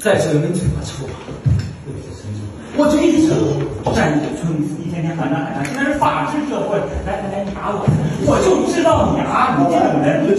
在这个门前把臭袜子丢在村中，我就一直站在村里，一天天喊着喊着，现在是法治社会，来来来，你打我，我就知道你啊，你这种人。